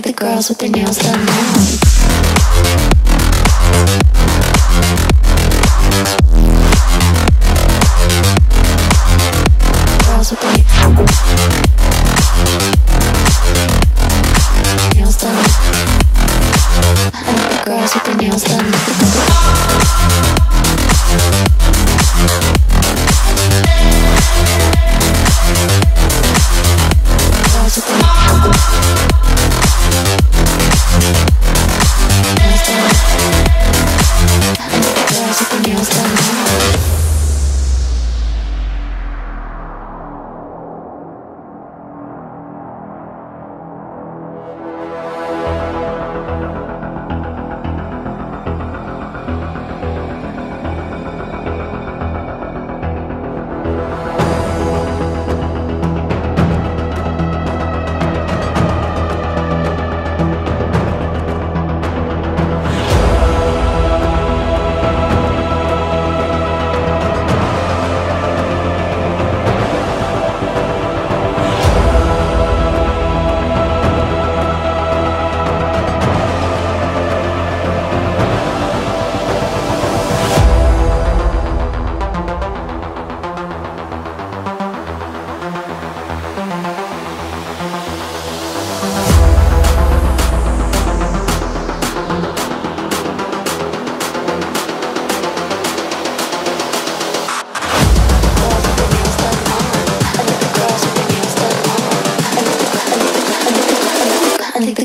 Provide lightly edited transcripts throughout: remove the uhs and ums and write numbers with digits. think the girls with their nails done now. Girls with their nails done. I think the girls with their nails done. I think the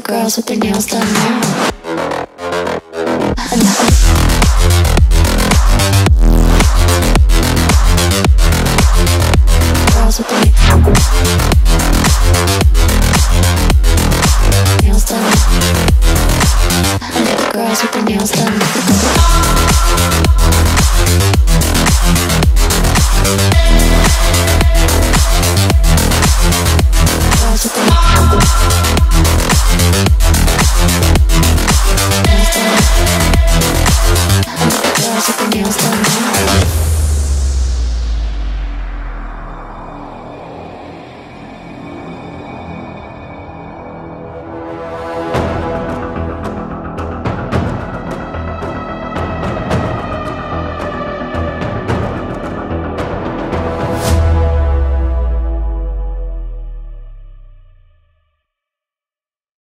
girls with their nails done now.